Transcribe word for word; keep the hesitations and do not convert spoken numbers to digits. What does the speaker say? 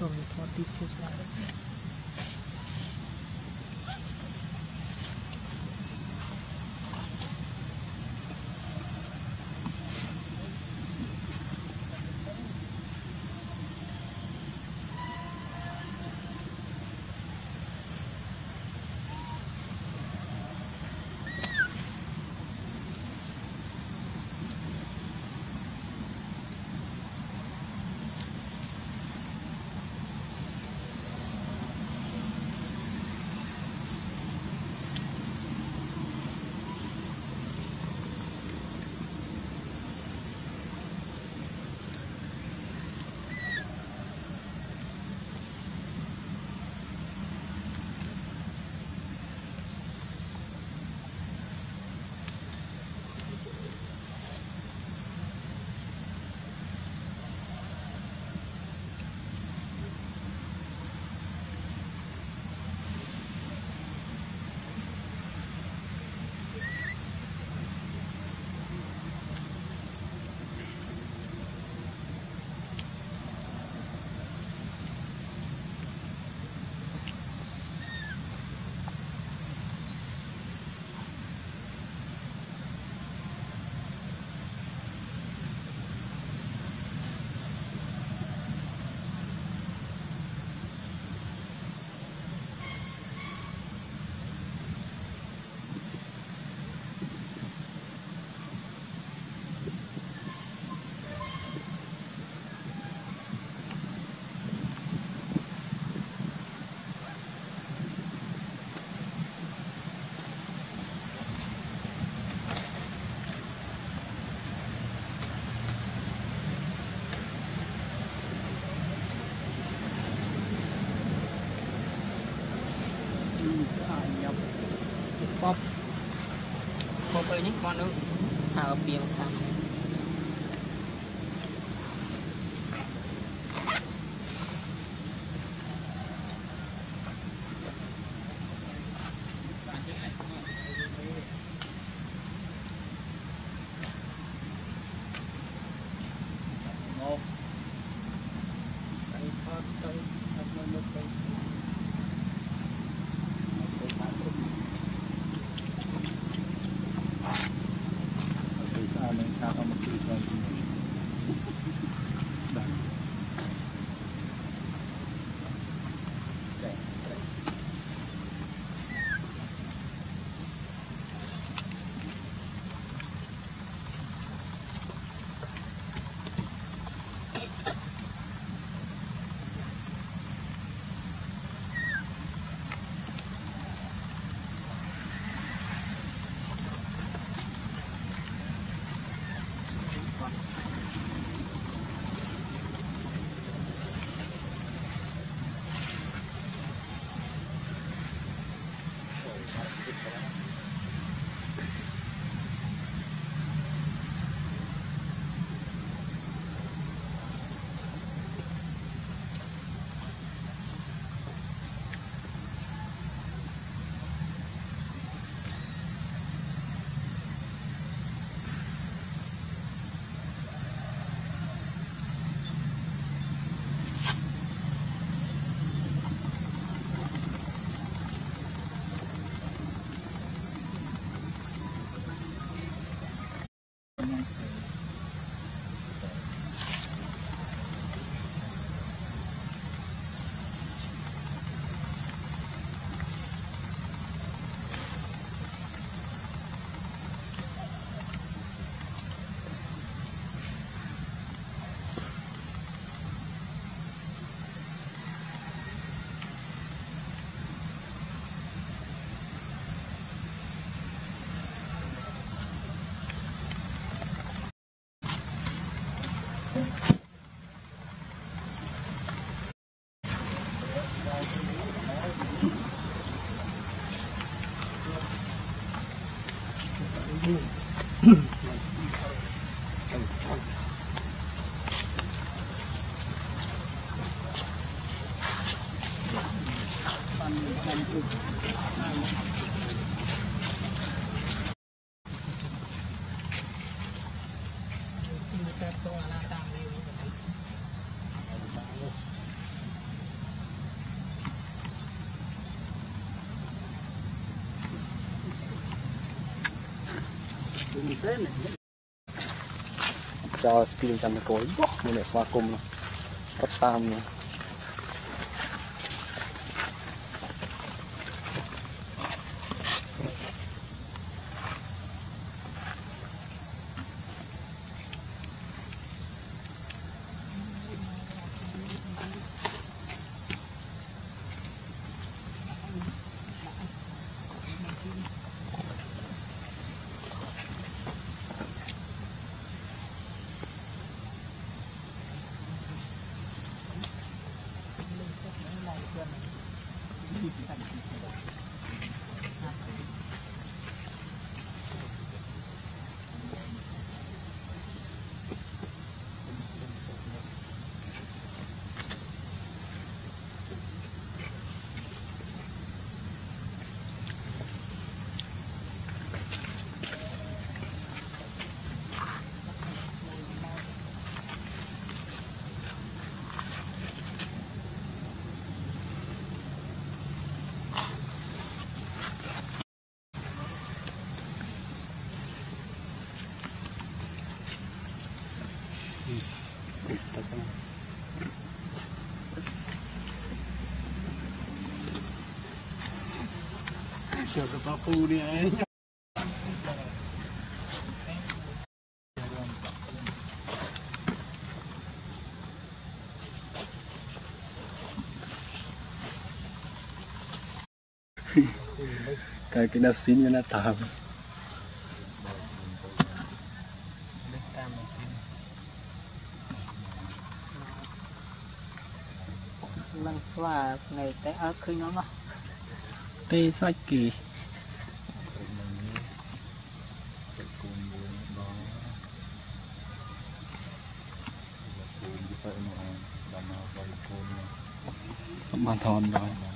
from what these gifts are. Pop pop ini mana? Tahu biang kan? Hãy subscribe cho kênh Ghiền Mì Gõ để không bỏ lỡ những video hấp dẫn. Chào steam chăm được cối, mình để xóa cùng luôn, rất tam luôn. Kiểu sắp tao phu đi ấy. Cái cái nào xin cho nó tạm. Lăng xóa này té ớt khơi nó mà tê sách kỳ bàn thòn rồi.